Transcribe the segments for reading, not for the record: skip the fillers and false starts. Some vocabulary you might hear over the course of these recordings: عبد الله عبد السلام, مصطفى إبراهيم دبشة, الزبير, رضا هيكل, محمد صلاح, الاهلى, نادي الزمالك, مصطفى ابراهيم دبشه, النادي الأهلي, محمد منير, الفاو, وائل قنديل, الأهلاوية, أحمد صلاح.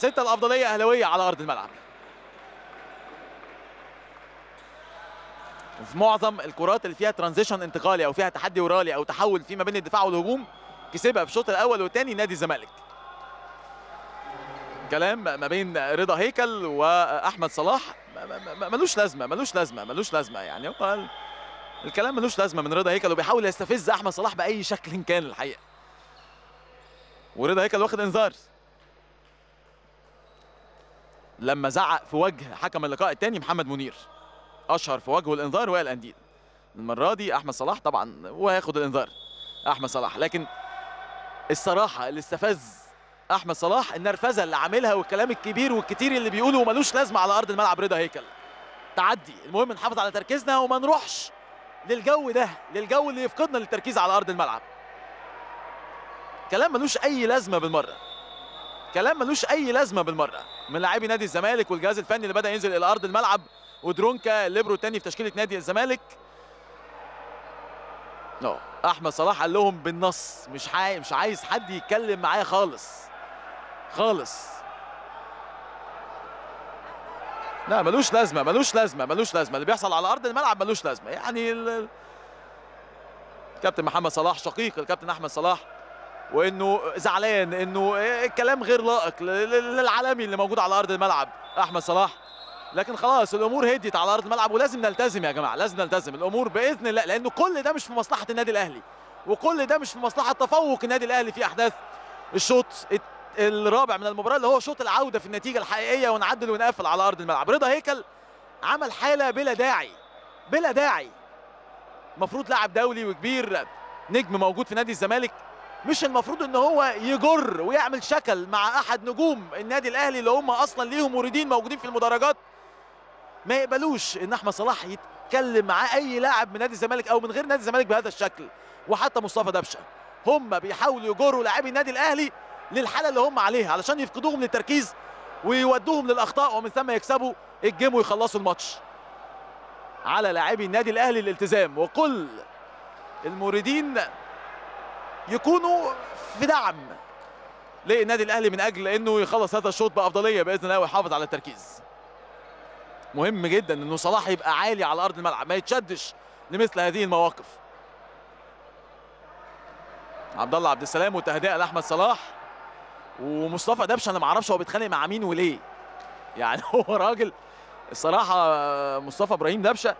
ستة الأفضلية أهلاوية على أرض الملعب. في معظم الكرات اللي فيها ترانزيشن انتقالي أو فيها تحدي ورالي أو تحول فيما بين الدفاع والهجوم كسبها في الشوط الأول والثاني نادي الزمالك. كلام ما بين رضا هيكل وأحمد صلاح ملوش لازمة يعني. هو الكلام ملوش لازمة من رضا هيكل وبيحاول يستفز أحمد صلاح بأي شكل كان الحقيقة. ورضا هيكل واخد إنذار لما زعق في وجه حكم اللقاء الثاني محمد منير. اشهر في وجهه الانذار وائل قنديل. المره دي احمد صلاح طبعا وهياخد الانذار احمد صلاح، لكن الصراحه اللي استفز احمد صلاح النرفزه اللي عاملها والكلام الكبير والكتير اللي بيقوله ومالوش لازمه على ارض الملعب رضا هيكل. تعدي، المهم نحافظ على تركيزنا وما نروحش للجو ده، للجو اللي يفقدنا للتركيز على ارض الملعب. كلام ملوش اي لازمه بالمره. من لاعبي نادي الزمالك والجهاز الفني اللي بدا ينزل الى ارض الملعب، ودرونكا الليبرو الثاني في تشكيله نادي الزمالك. احمد صلاح قال لهم بالنص مش عايز حد يتكلم معايا خالص. لا ملوش لازمه اللي بيحصل على ارض الملعب ملوش لازمه يعني. الكابتن محمد صلاح شقيق الكابتن احمد صلاح، وانه زعلان انه الكلام غير لائق للعالمي اللي موجود على ارض الملعب احمد صلاح، لكن خلاص الامور هديت على ارض الملعب ولازم نلتزم يا جماعه، لازم نلتزم الامور باذن الله، لان كل ده مش في مصلحه النادي الاهلي وكل ده مش في مصلحه تفوق النادي الاهلي في احداث الشوط الرابع من المباراه اللي هو شوط العوده في النتيجه الحقيقيه ونعدل ونقفل على ارض الملعب. رضا هيكل عمل حاله بلا داعي. المفروض لاعب دولي وكبير نجم موجود في نادي الزمالك مش المفروض ان هو يجر ويعمل شكل مع احد نجوم النادي الاهلي اللي هم اصلا ليهم مريدين موجودين في المدرجات. ما يقبلوش ان احمد صلاح يتكلم مع اي لاعب من نادي الزمالك او من غير نادي الزمالك بهذا الشكل، وحتى مصطفى دبشة. هم بيحاولوا يجروا لاعبي النادي الاهلي للحاله اللي هم عليها علشان يفقدوهم للتركيز ويودوهم للاخطاء ومن ثم يكسبوا الجيم ويخلصوا الماتش. على لاعبي النادي الاهلي الالتزام، وكل المريدين يكونوا في دعم للنادي الاهلي من اجل انه يخلص هذا الشوط بافضليه باذن الله ويحافظ على التركيز. مهم جدا انه صلاح يبقى عالي على ارض الملعب، ما يتشدش لمثل هذه المواقف. عبد الله عبد السلام وتهدئه لاحمد صلاح. ومصطفى دبشه انا ما اعرفش هو بيتخانق مع مين وليه. يعني هو راجل الصراحه مصطفى ابراهيم دبشه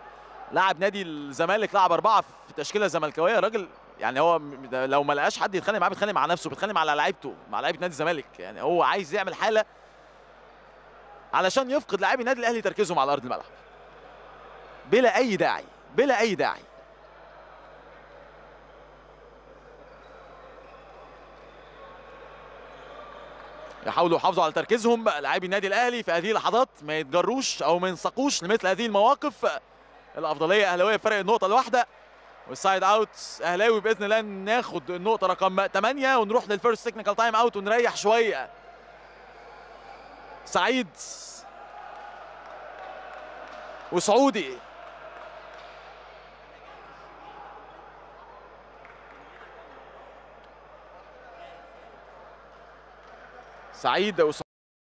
لاعب نادي الزمالك، لاعب 4 في تشكيله زملكاويه، راجل يعني هو لو ما لقاش حد يتخانق معاه بيتخانق مع نفسه، بيتخانق مع لعيبته، مع لعيبه نادي الزمالك. يعني هو عايز يعمل حاله علشان يفقد لاعبي النادي الاهلي تركيزهم على ارض الملعب بلا اي داعي. يحاولوا يحافظوا على تركيزهم لاعبي النادي الاهلي في هذه اللحظات، ما يتجروش او ما ينساقوش لمثل هذه المواقف. الافضليه اهلاويه بفرق النقطه الواحده، والسايد اوت اهلاوي باذن الله. ناخد النقطه رقم 8 ونروح للفيرست تكنيكال تايم اوت ونريح شويه. سعيد وسعودي سعيد